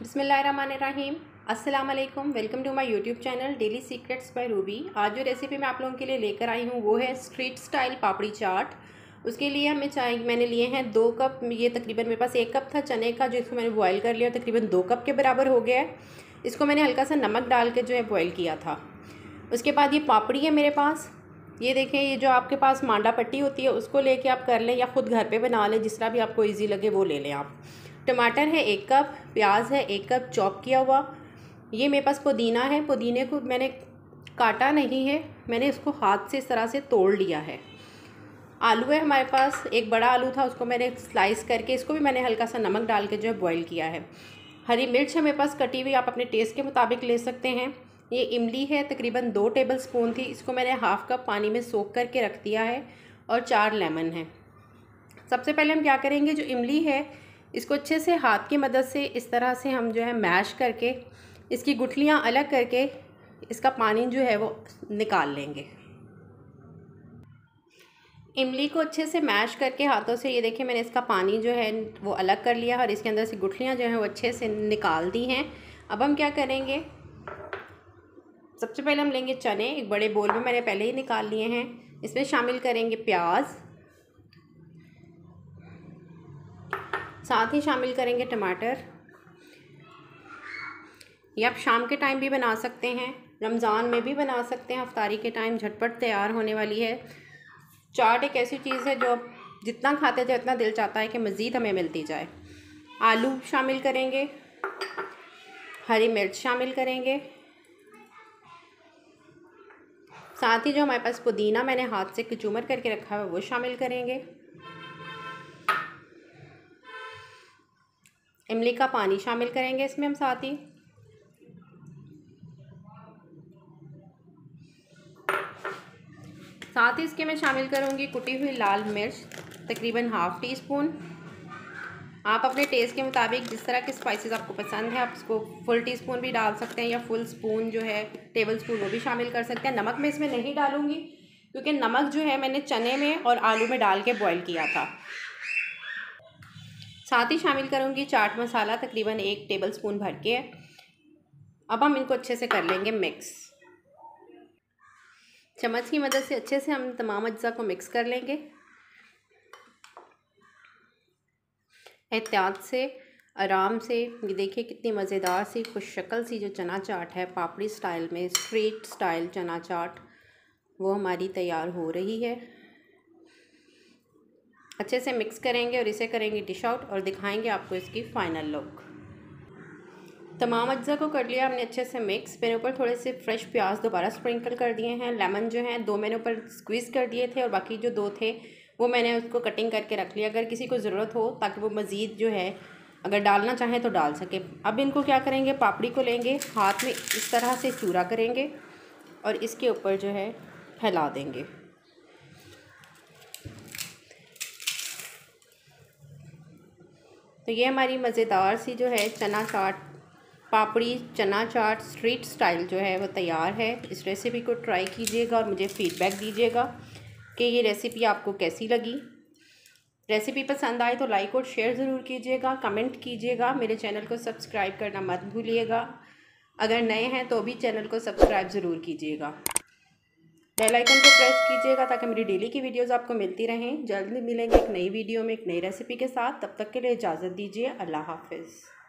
बिस्मिल्लाहिर्रहमानिर्रहीम। अस्सलाम वालेकुम। Welcome to my YouTube channel daily secrets by Ruby. आज जो रेसिपी मैं आप लोगों के लिए लेकर आई हूँ वो है स्ट्रीट स्टाइल पापड़ी चाट। उसके लिए हमें मैंने लिए हैं 2 कप। ये तकरीबन मेरे पास 1 कप था चने का, जो इसको मैंने बॉयल कर लिया, तकरीबन 2 कप के बराबर हो गया है। इसको मैंने हल्का सा नमक डाल के जो है बॉयल किया था। उसके बाद ये पापड़ी है मेरे पास, ये देखें। ये जो आपके पास मांडा पट्टी होती है उसको लेके आप कर लें या ख़ुद घर पे बना लें, जिस तरह भी आपको इजी लगे वो ले लें आप। टमाटर है 1 कप, प्याज है 1 कप चॉप किया हुआ। ये मेरे पास पुदीना है, पुदीने को मैंने काटा नहीं है, मैंने इसको हाथ से इस तरह से तोड़ लिया है। आलू है हमारे पास, एक बड़ा आलू था उसको मैंने स्लाइस करके, इसको भी मैंने हल्का सा नमक डाल के जो है बॉयल किया है। हरी मिर्च है मेरे पास कटी हुई, आप अपने टेस्ट के मुताबिक ले सकते हैं। ये इमली है, तकरीबन 2 टेबलस्पून थी, इसको मैंने हाफ़ कप पानी में सोख करके रख दिया है। और 4 लेमन है। सबसे पहले हम क्या करेंगे, जो इमली है इसको अच्छे से हाथ की मदद से इस तरह से हम जो है मैश करके इसकी गुठलियाँ अलग करके इसका पानी जो है वो निकाल लेंगे। इमली को अच्छे से मैश करके हाथों से, ये देखिए मैंने इसका पानी जो है वो अलग कर लिया और इसके अंदर से गुठलियाँ जो हैं वो अच्छे से निकाल दी हैं। अब हम क्या करेंगे, सबसे पहले हम लेंगे चने, एक बड़े बोल में मैंने पहले ही निकाल लिए हैं। इसमें शामिल करेंगे प्याज, साथ ही शामिल करेंगे टमाटर। ये आप शाम के टाइम भी बना सकते हैं, रमज़ान में भी बना सकते हैं, इफ्तारी के टाइम झटपट तैयार होने वाली है। चाट एक ऐसी चीज़ है जो जितना खाते जाए उतना दिल चाहता है कि मज़ीद हमें मिलती जाए। आलू शामिल करेंगे, हरी मिर्च शामिल करेंगे, साथ ही जो हमारे पास पुदीना मैंने हाथ से कचूमर करके रखा है वो शामिल करेंगे। इमली का पानी शामिल करेंगे इसमें हम, साथ ही इसके मैं शामिल करूंगी कुटी हुई लाल मिर्च, तकरीबन ½ टी स्पून। आप अपने टेस्ट के मुताबिक जिस तरह के स्पाइसेस आपको पसंद है आप उसको फुल टी स्पून भी डाल सकते हैं या फुल स्पून जो है टेबलस्पून वो भी शामिल कर सकते हैं। नमक मैं इसमें नहीं डालूंगी क्योंकि नमक जो है मैंने चने में और आलू में डाल के बॉईल किया था। साथ ही शामिल करूंगी चाट मसाला, तकरीबन 1 टेबलस्पून भर के। अब हम इनको अच्छे से कर लेंगे मिक्स। चम्मच की मदद से अच्छे से हम तमाम अज्जा को मिक्स कर लेंगे एहतियात से, आराम से। ये देखिए कितनी मज़ेदार सी खुश शक्ल सी जो चना चाट है पापड़ी स्टाइल में, स्ट्रीट स्टाइल चना चाट, वो हमारी तैयार हो रही है। अच्छे से मिक्स करेंगे और इसे करेंगे डिश आउट और दिखाएंगे आपको इसकी फ़ाइनल लुक। तमाम अज्जा को कर लिया हमने अच्छे से मिक्स। मेरे ऊपर थोड़े से फ्रेश प्याज दोबारा स्प्रिंकल कर दिए हैं। लेमन जो हैं 2 मैंने ऊपर स्क्वीज़ कर दिए थे और बाकी जो 2 थे वो मैंने उसको कटिंग करके रख लिया, अगर किसी को ज़रूरत हो, ताकि वो मज़ीद जो है अगर डालना चाहें तो डाल सके। अब इनको क्या करेंगे, पापड़ी को लेंगे हाथ में इस तरह से चूरा करेंगे और इसके ऊपर जो है फैला देंगे। तो ये हमारी मज़ेदार सी जो है चना चाट, पापड़ी चना चाट स्ट्रीट स्टाइल जो है वो तैयार है। इस रेसिपी को ट्राई कीजिएगा और मुझे फ़ीडबैक दीजिएगा कि ये रेसिपी आपको कैसी लगी। रेसिपी पसंद आए तो लाइक और शेयर ज़रूर कीजिएगा, कमेंट कीजिएगा। मेरे चैनल को सब्सक्राइब करना मत भूलिएगा, अगर नए हैं तो भी चैनल को सब्सक्राइब ज़रूर कीजिएगा। बेल आइकन को प्रेस कीजिएगा ताकि मेरी डेली की वीडियोज़ आपको मिलती रहें। जल्द मिलेंगे एक नई वीडियो में एक नई रेसिपी के साथ, तब तक के लिए इजाज़त दीजिए। अल्लाह हाफिज़।